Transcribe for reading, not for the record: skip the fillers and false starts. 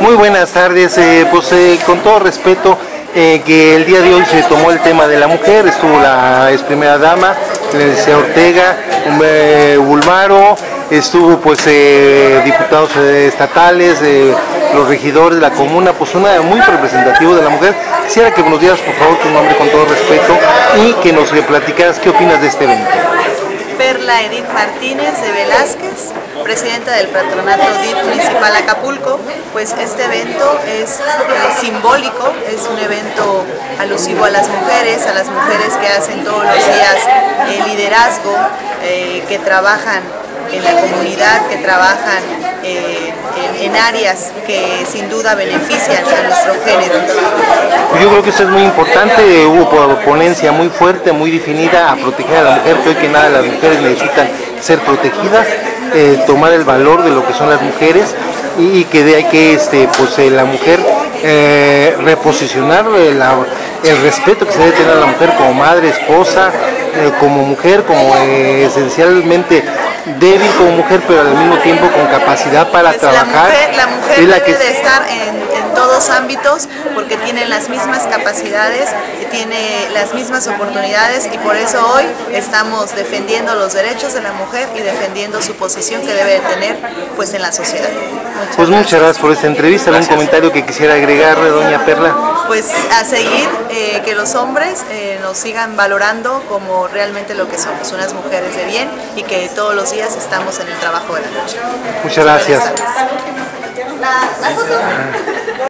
Muy buenas tardes, con todo respeto, que el día de hoy se tomó el tema de la mujer, estuvo la ex primera dama, Leticia Ortega, Bulmaro, estuvo pues diputados estatales, los regidores de la comuna, pues una muy representativa de la mujer. Quisiera que nos dieras por favor tu nombre con todo respeto y que nos platicaras qué opinas de este evento. Perla Edith Martínez de Velázquez, presidenta del Patronato DIF Municipal Acapulco. Pues este evento es simbólico, es un evento alusivo a las mujeres que hacen todos los días liderazgo, que trabajan en la comunidad, que trabajan en áreas que sin duda benefician a nuestro género. Yo creo que eso es muy importante, hubo ponencia muy fuerte, muy definida a proteger a la mujer, que hoy que nada las mujeres necesitan ser protegidas, tomar el valor de lo que son las mujeres y que de ahí que la mujer reposicionar el respeto que se debe tener a la mujer como madre, esposa, como mujer, como esencialmente débil como mujer, pero al mismo tiempo con capacidad para trabajar. La mujer es la que debe de estar en todos ámbitos, porque tiene las mismas capacidades, tiene las mismas oportunidades, y por eso hoy estamos defendiendo los derechos de la mujer y defendiendo su posición que debe de tener pues en la sociedad. Muchas gracias por esta entrevista. ¿Algún comentario que quisiera agregarle, doña Perla? Pues a seguir, que los hombres nos sigan valorando como realmente lo que somos, unas mujeres de bien, y que todos los días estamos en el trabajo de la noche. Muchas gracias.